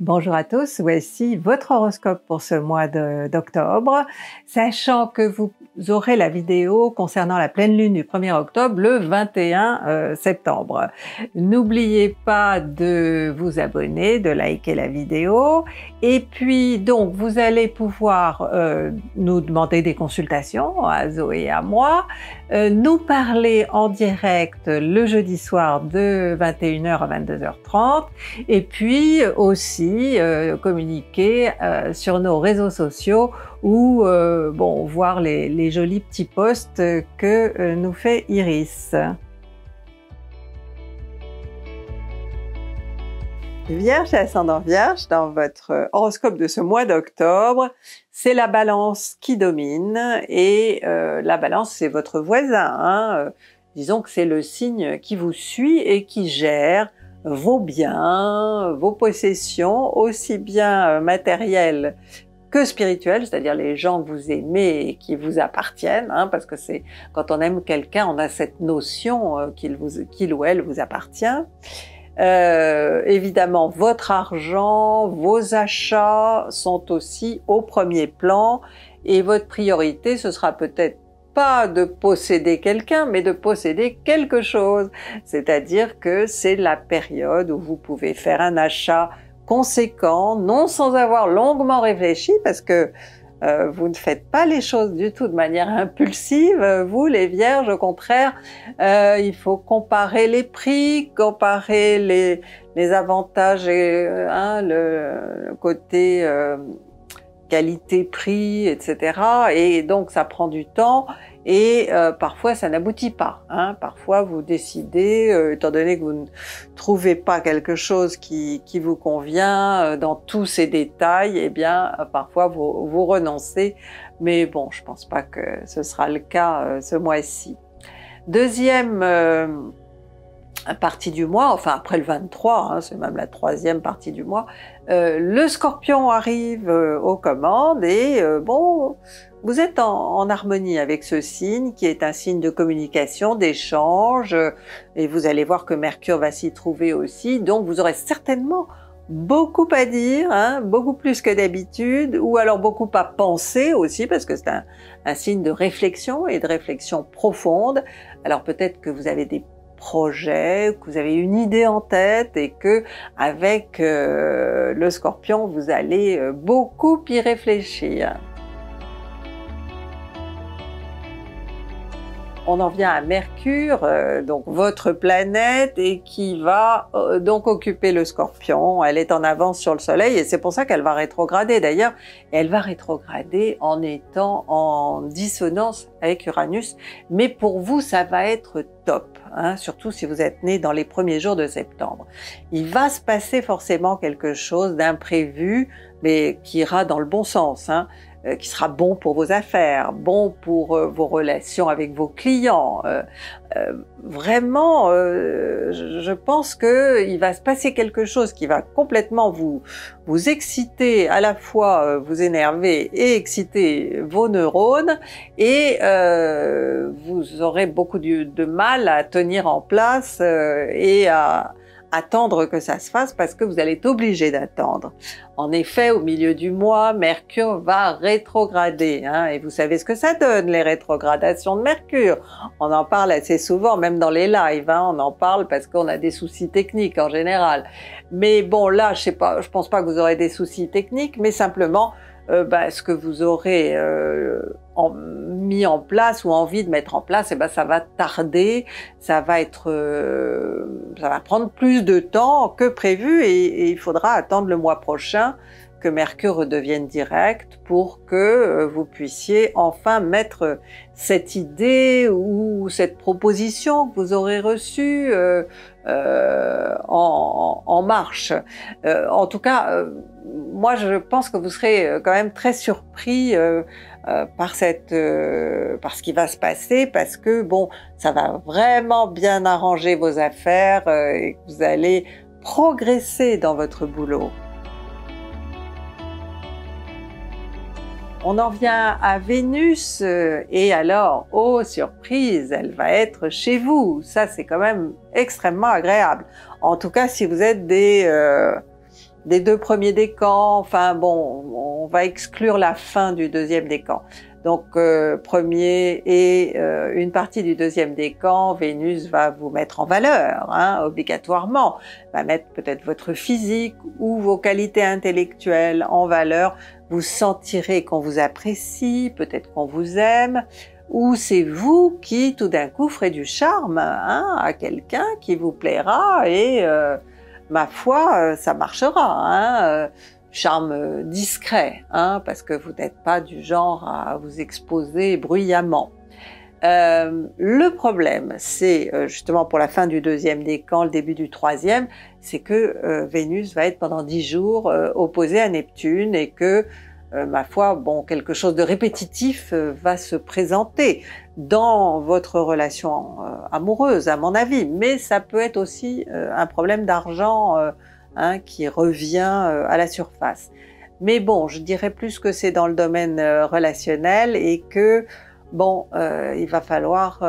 Bonjour à tous, voici votre horoscope pour ce mois d'octobre, sachant que vous aurez la vidéo concernant la pleine lune du 1er octobre le 21 septembre. N'oubliez pas de vous abonner, de liker la vidéo, et puis donc vous allez pouvoir nous demander des consultations à Zoé et à moi, nous parler en direct le jeudi soir de 21h à 22h30, et puis aussi communiquer sur nos réseaux sociaux ou bon, voir les jolis petits posts que nous fait Iris. Vierge et ascendant Vierge, dans votre horoscope de ce mois d'octobre, c'est la Balance qui domine, et la Balance, c'est votre voisin, hein. Disons que c'est le signe qui vous suit et qui gère vos biens, vos possessions, aussi bien matérielles que spirituelles, c'est-à-dire les gens que vous aimez et qui vous appartiennent, hein, parce que c'est quand on aime quelqu'un, on a cette notion qu'il ou elle vous appartient. Évidemment, votre argent, vos achats sont aussi au premier plan, et votre priorité, ce sera peut-être pas de posséder quelqu'un, mais de posséder quelque chose. C'est-à-dire que c'est la période où vous pouvez faire un achat conséquent, non sans avoir longuement réfléchi, parce que vous ne faites pas les choses du tout de manière impulsive, vous les Vierges. Au contraire, il faut comparer les prix, comparer les avantages, et hein, le côté qualité, prix, etc. Et donc ça prend du temps, et parfois ça n'aboutit pas, hein. Parfois vous décidez, étant donné que vous ne trouvez pas quelque chose qui vous convient dans tous ses détails, et eh bien parfois vous renoncez, mais bon, je pense pas que ce sera le cas ce mois-ci. Deuxième partie du mois, enfin après le 23, hein, c'est même la troisième partie du mois, le Scorpion arrive aux commandes, et bon, vous êtes en harmonie avec ce signe qui est un signe de communication, d'échange, et vous allez voir que Mercure va s'y trouver aussi, donc vous aurez certainement beaucoup à dire, hein, beaucoup plus que d'habitude, ou alors beaucoup à penser aussi, parce que c'est un signe de réflexion, et de réflexion profonde. Alors peut-être que vous avez des projet, que vous avez une idée en tête, et que avec le Scorpion, vous allez beaucoup y réfléchir. On en vient à Mercure, donc votre planète, et qui va donc occuper le Scorpion. Elle est en avance sur le Soleil, et c'est pour ça qu'elle va rétrograder d'ailleurs. Elle va rétrograder en étant en dissonance avec Uranus, mais pour vous ça va être top, hein, surtout si vous êtes né dans les premiers jours de septembre. Il va se passer forcément quelque chose d'imprévu, mais qui ira dans le bon sens, hein, qui sera bon pour vos affaires, bon pour vos relations avec vos clients. Vraiment, je pense qu'il va se passer quelque chose qui va complètement vous exciter, à la fois vous énerver et exciter vos neurones, et vous aurez beaucoup de mal à tenir en place et à attendre que ça se fasse, parce que vous allez être obligé d'attendre. En effet, au milieu du mois, Mercure va rétrograder, hein, et vous savez ce que ça donne, les rétrogradations de Mercure. On en parle assez souvent, même dans les lives, hein, on en parle parce qu'on a des soucis techniques en général. Mais bon, là, je sais pas, je pense pas que vous aurez des soucis techniques, mais simplement ce que vous aurez mis en place ou envie de mettre en place, et ça va tarder, ça va prendre plus de temps que prévu, et il faudra attendre le mois prochain que Mercure redevienne direct pour que vous puissiez enfin mettre cette idée ou cette proposition que vous aurez reçue en marche. En tout cas, moi je pense que vous serez quand même très surpris par ce qui va se passer, parce que bon, ça va vraiment bien arranger vos affaires, et vous allez progresser dans votre boulot. On en vient à Vénus, et alors, oh surprise, elle va être chez vous. Ça, c'est quand même extrêmement agréable. En tout cas, si vous êtes des deux premiers décans, enfin bon, on va exclure la fin du deuxième décan. Donc premier et une partie du deuxième décan, Vénus va vous mettre en valeur, hein, obligatoirement. Va mettre peut-être votre physique ou vos qualités intellectuelles en valeur. Vous sentirez qu'on vous apprécie, peut-être qu'on vous aime, ou c'est vous qui tout d'un coup ferez du charme, hein, à quelqu'un qui vous plaira et ma foi, ça marchera, hein, charme discret, hein, parce que vous n'êtes pas du genre à vous exposer bruyamment. Le problème, c'est justement pour la fin du deuxième décan, le début du troisième, c'est que Vénus va être pendant 10 jours opposée à Neptune et que, ma foi, bon, quelque chose de répétitif va se présenter dans votre relation amoureuse, à mon avis, mais ça peut être aussi un problème d'argent hein, qui revient à la surface. Mais bon, je dirais plus que c'est dans le domaine relationnel et que, bon, il va falloir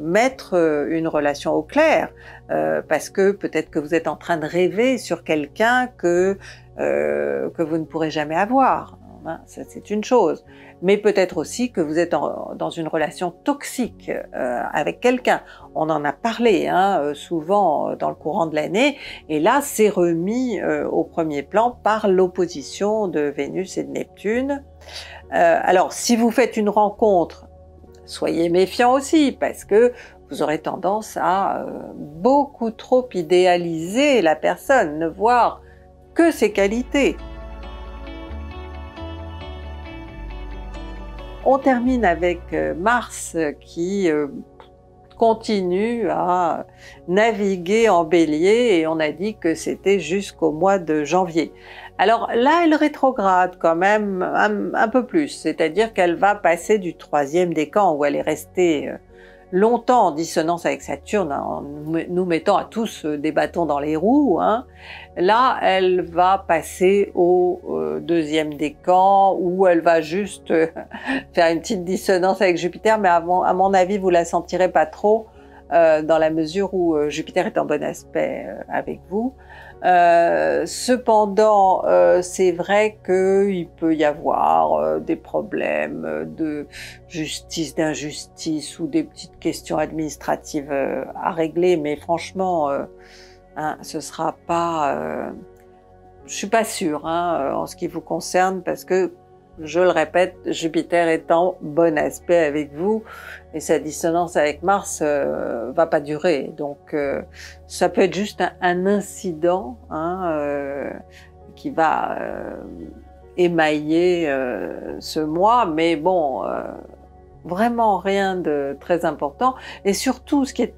mettre une relation au clair parce que peut-être que vous êtes en train de rêver sur quelqu'un que vous ne pourrez jamais avoir. Hein, c'est une chose, mais peut-être aussi que vous êtes dans une relation toxique avec quelqu'un. On en a parlé hein, souvent dans le courant de l'année, et là c'est remis au premier plan par l'opposition de Vénus et de Neptune. Alors si vous faites une rencontre, soyez méfiant aussi, parce que vous aurez tendance à beaucoup trop idéaliser la personne, ne voir que ses qualités. On termine avec Mars qui continue à naviguer en Bélier et on a dit que c'était jusqu'au mois de janvier. Alors là, elle rétrograde quand même un peu plus, c'est-à-dire qu'elle va passer du troisième décan où elle est restée longtemps en dissonance avec Saturne, en nous mettant à tous des bâtons dans les roues, hein. Là, elle va passer au deuxième décan, où elle va juste faire une petite dissonance avec Jupiter, mais à mon avis, vous la sentirez pas trop, dans la mesure où Jupiter est en bon aspect avec vous. Cependant, c'est vrai qu'il peut y avoir des problèmes de justice, d'injustice ou des petites questions administratives à régler, mais franchement, hein, ce sera pas... je suis pas sûre hein, en ce qui vous concerne, parce que, je le répète, Jupiter est en bon aspect avec vous et sa dissonance avec Mars va pas durer. Donc ça peut être juste un incident hein, qui va émailler ce mois, mais bon, vraiment rien de très important. Et surtout, ce qui est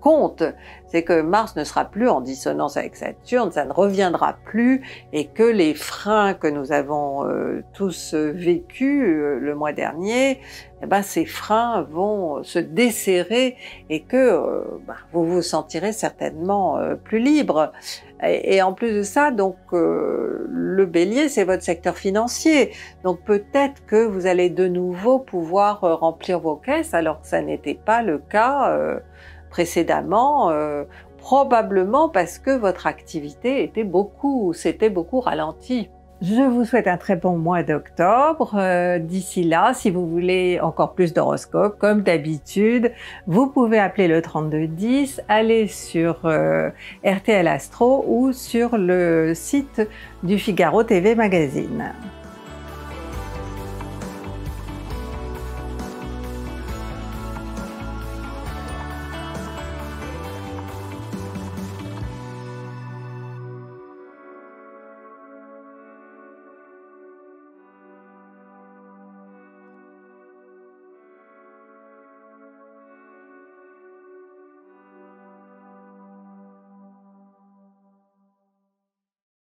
compte, c'est que Mars ne sera plus en dissonance avec Saturne, ça ne reviendra plus, et que les freins que nous avons tous vécus le mois dernier, eh ben, ces freins vont se desserrer et que bah, vous vous sentirez certainement plus libre. Et en plus de ça, donc le Bélier, c'est votre secteur financier, donc peut-être que vous allez de nouveau pouvoir remplir vos caisses, alors que ça n'était pas le cas précédemment, probablement parce que votre activité s'était beaucoup ralentie. Je vous souhaite un très bon mois d'octobre. D'ici là, si vous voulez encore plus d'horoscopes, comme d'habitude, vous pouvez appeler le 3210, aller sur RTL Astro ou sur le site du Figaro TV Magazine.